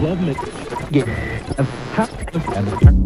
Love me. Yeah.